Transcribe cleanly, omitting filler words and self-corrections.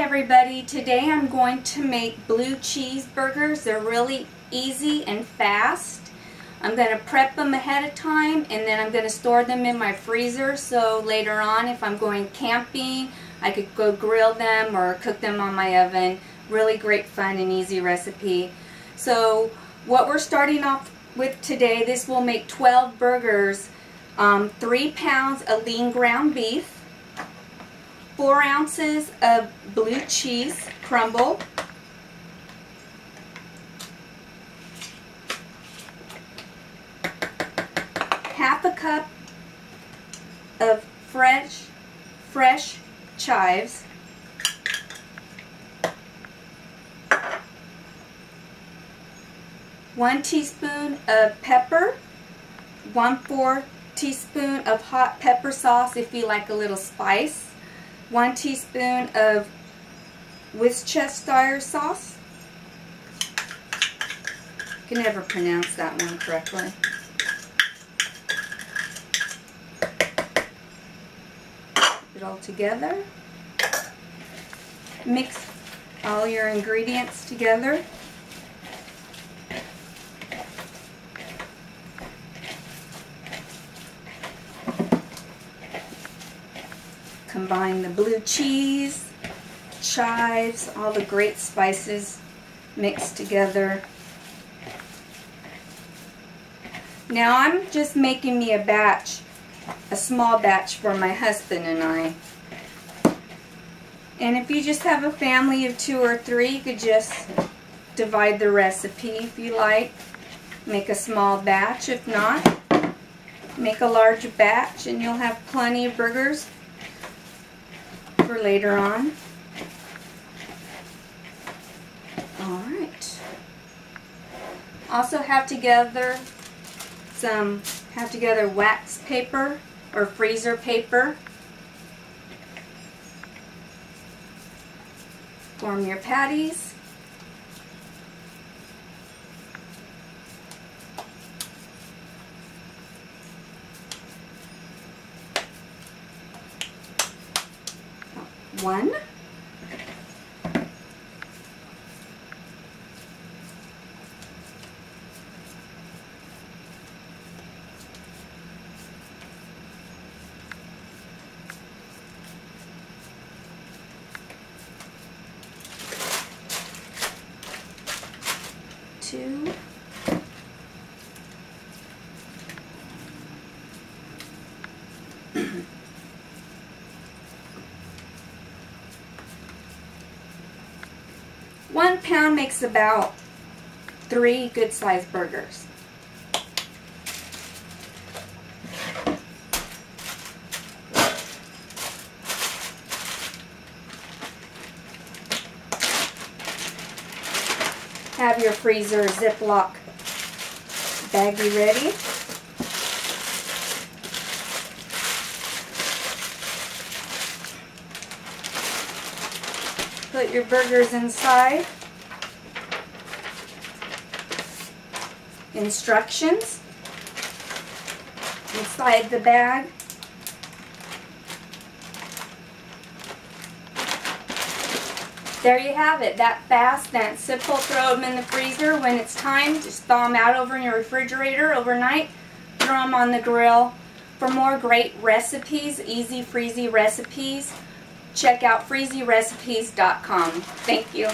Hi everybody, today I'm going to make blue cheeseburgers. They're really easy and fast. I'm going to prep them ahead of time and then I'm going to store them in my freezer so later on if I'm going camping I could go grill them or cook them on my oven. Really great fun and easy recipe. So what we're starting off with today, this will make 12 burgers, 3 pounds of lean ground beef, 4 ounces of blue cheese crumble, 1/2 cup of fresh chives, 1 teaspoon of pepper, 1/4 teaspoon of hot pepper sauce if you like a little spice, 1 teaspoon of Worcestershire sauce. I can never pronounce that one correctly. Put it all together. Mix all your ingredients together. Combine the blue cheese, chives, all the great spices mixed together. Now I'm just making me a small batch for my husband and I. And if you just have a family of 2 or 3, you could just divide the recipe if you like. Make a small batch. If not, make a large batch and you'll have plenty of burgers for later on. Alright. Also have together wax paper or freezer paper. Form your patties. One, two, 1 pound makes about 3 good-sized burgers. Have your freezer Ziploc baggie ready. Put your burgers inside. Instructions inside the bag. There you have it. That fast, that simple. Throw them in the freezer when it's time. Just thaw them out over in your refrigerator overnight. Throw them on the grill. For more great recipes, easy freezy recipes, check out Freezyrecipes.com. Thank you.